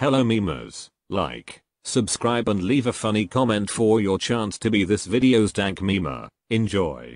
Hello memers, like, subscribe and leave a funny comment for your chance to be this video's dank memer. Enjoy.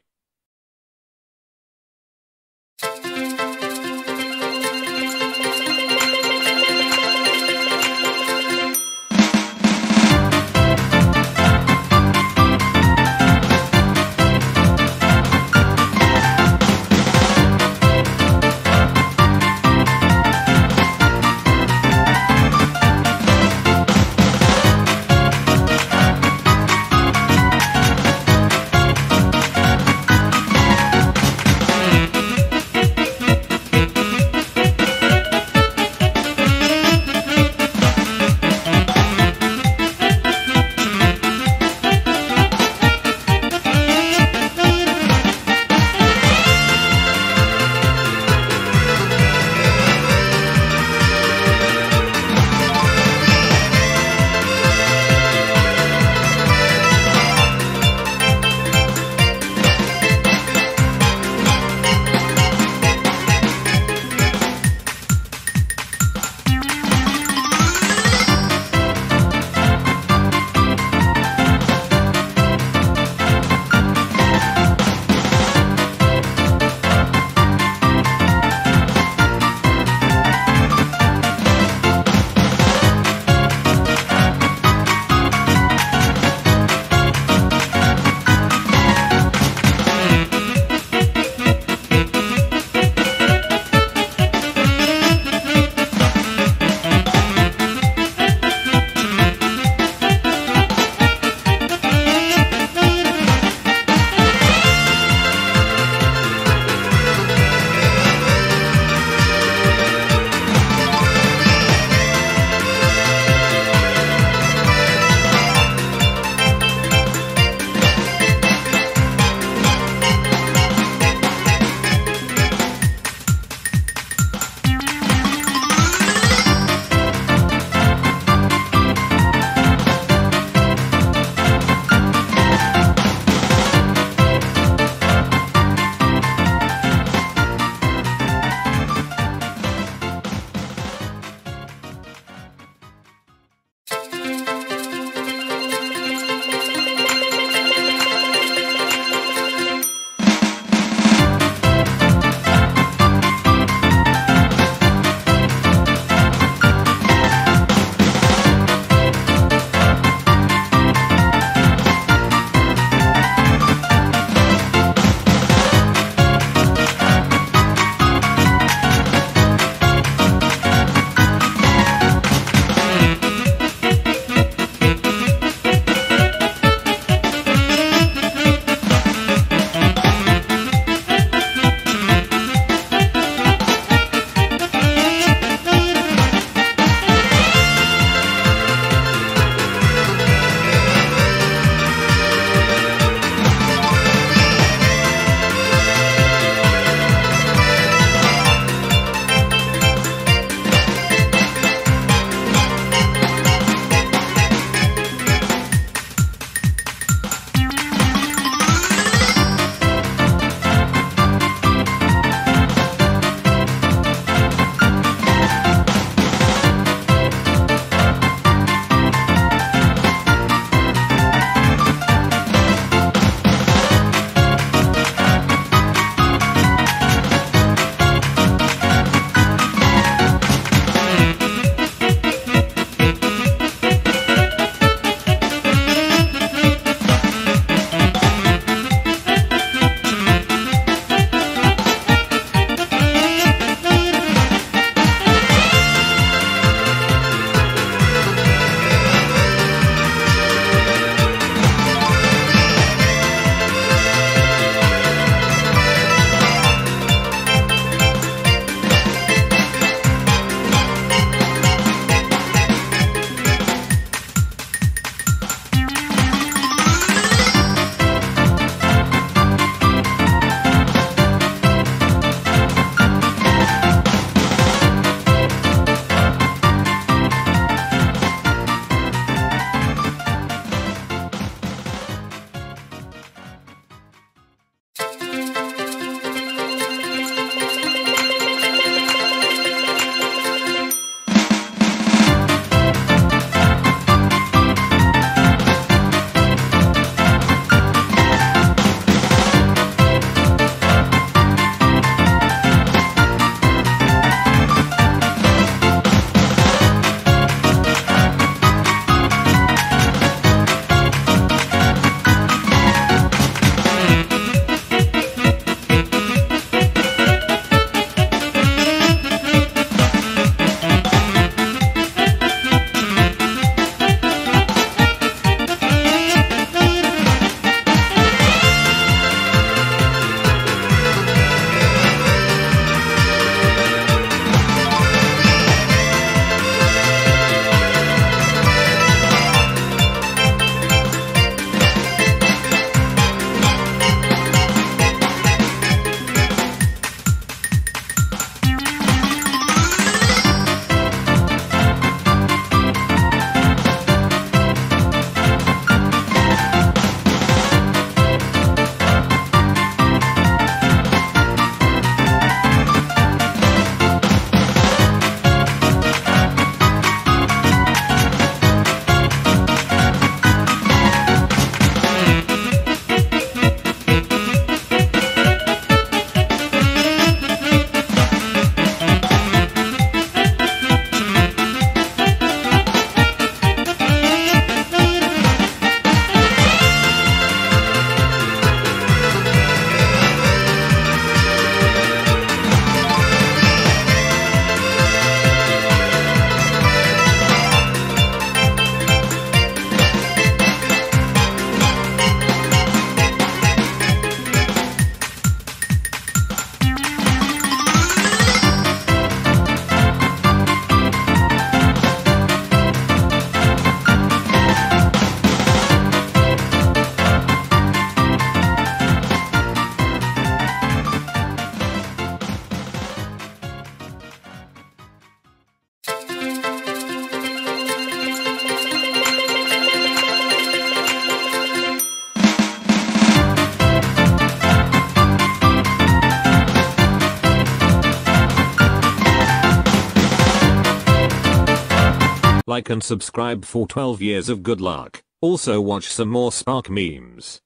like and subscribe for 12 years of good luck. Also watch some more SparkMemes.